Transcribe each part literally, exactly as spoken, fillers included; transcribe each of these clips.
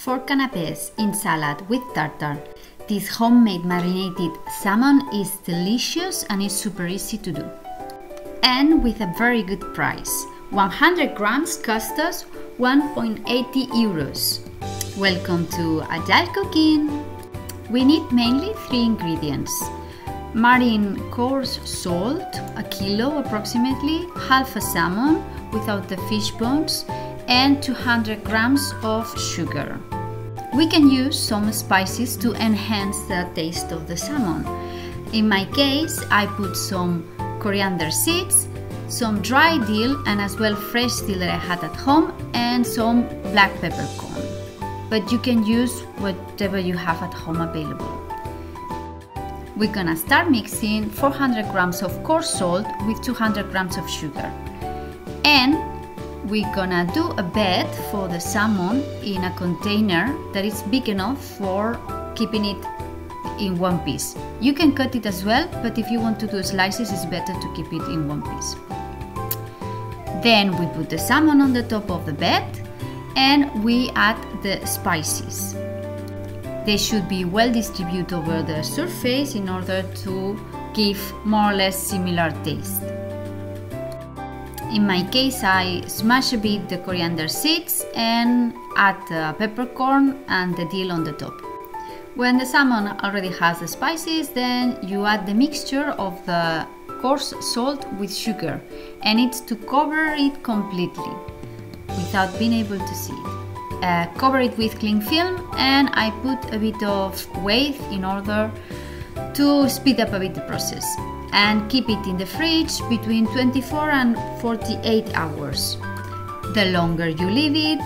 for canapés in salad with tartar. This homemade marinated salmon is delicious and is super easy to do. And with a very good price. one hundred grams cost us one point eight zero euros. Welcome to Agile Cooking! We need mainly three ingredients. Marine coarse salt, a kilo approximately, half a salmon without the fish bones, and two hundred grams of sugar. We can use some spices to enhance the taste of the salmon. In my case, I put some coriander seeds, some dry dill, and as well fresh dill that I had at home, and some black peppercorn. But you can use whatever you have at home available. We're gonna start mixing four hundred grams of coarse salt with two hundred grams of sugar. And we're gonna do a bed for the salmon in a container that is big enough for keeping it in one piece. You can cut it as well, but if you want to do slices, it's better to keep it in one piece. Then we put the salmon on the top of the bed and we add the spices. They should be well distributed over the surface in order to give more or less similar taste. In my case, I smash a bit the coriander seeds and add the peppercorn and the dill on the top. When the salmon already has the spices, then you add the mixture of the coarse salt with sugar, and it's to cover it completely without being able to see it. Uh, cover it with cling film, and I put a bit of weight in order to speed up a bit the process, and keep it in the fridge between twenty-four and forty-eight hours. The longer you leave it,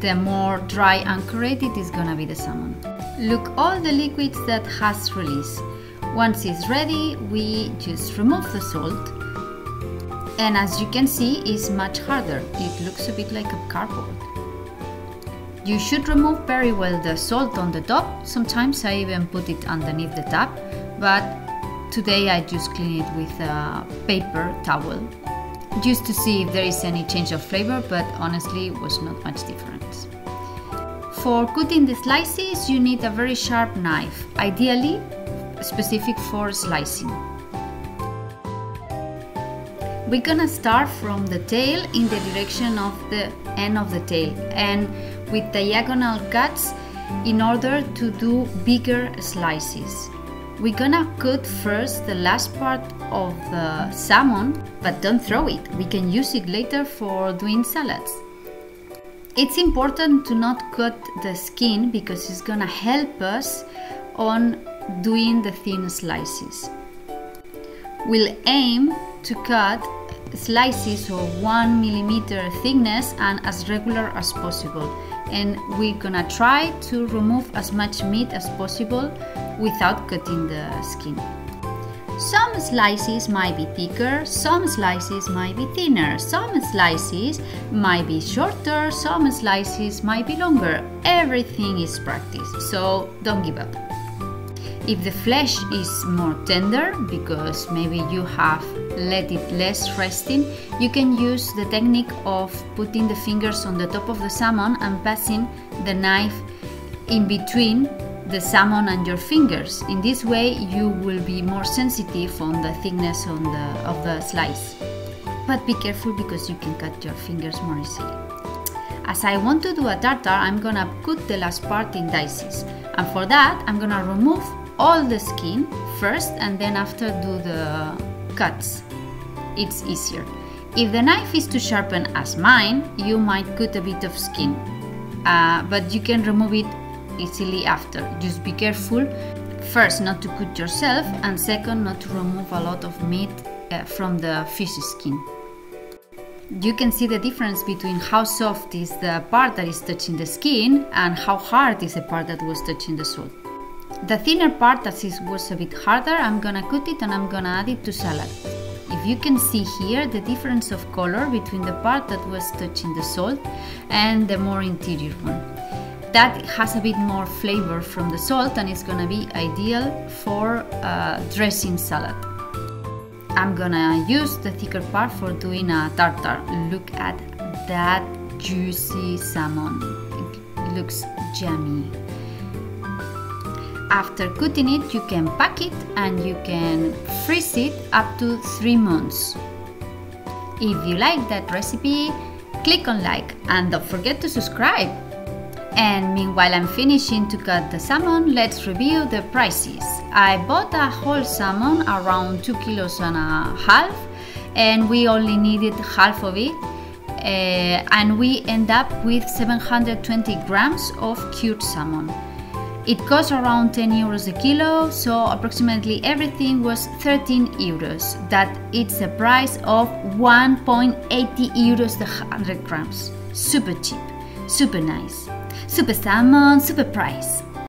the more dry and curated is gonna be the salmon. Look all the liquids that has released. Once it's ready, we just remove the salt, and as you can see, it's much harder. It looks a bit like a cardboard. You should remove very well the salt on the top. Sometimes I even put it underneath the tap, but today I just clean it with a paper towel just to see if there is any change of flavor, but honestly it was not much difference. For cutting the slices, you need a very sharp knife, ideally specific for slicing. We're gonna start from the tail in the direction of the end of the tail and with diagonal cuts in order to do bigger slices. We're gonna cut first the last part of the salmon, but don't throw it. We can use it later for doing salads. It's important to not cut the skin because it's gonna help us on doing the thin slices. We'll aim to cut slices of one millimeter thickness and as regular as possible, and we're gonna try to remove as much meat as possible without cutting the skin. Some slices might be thicker, some slices might be thinner, some slices might be shorter, some slices might be longer. Everything is practice, so don't give up. If the flesh is more tender, because maybe you have let it less resting, you can use the technique of putting the fingers on the top of the salmon and passing the knife in between the salmon and your fingers. In this way, you will be more sensitive on the thickness on the, of the slice. But be careful because you can cut your fingers more easily. As I want to do a tartar, I'm gonna cut the last part in dices. And for that, I'm gonna remove all the skin first and then after do the cuts. It's easier. If the knife is too sharpened as mine, you might cut a bit of skin, uh, but you can remove it easily after. Just be careful, first not to cut yourself, and second not to remove a lot of meat uh, from the fish skin. You can see the difference between how soft is the part that is touching the skin and how hard is the part that was touching the salt. The thinner part, that is, was a bit harder, I'm gonna cut it and I'm gonna add it to salad. If you can see here the difference of color between the part that was touching the salt and the more interior one. That has a bit more flavor from the salt and it's gonna be ideal for uh, dressing salad. I'm gonna use the thicker part for doing a tartar. Look at that juicy salmon. It looks yummy. After cutting it, you can pack it and you can freeze it up to three months. If you like that recipe, click on like and don't forget to subscribe. And meanwhile I'm finishing to cut the salmon, let's review the prices. I bought a whole salmon around two kilos and a half, and we only needed half of it, uh, and we end up with seven hundred twenty grams of cured salmon. It costs around ten euros a kilo, so approximately everything was thirteen euros. That it's the price of one point eight zero euros the one hundred grams. Super cheap, super nice. Super salmon, super price.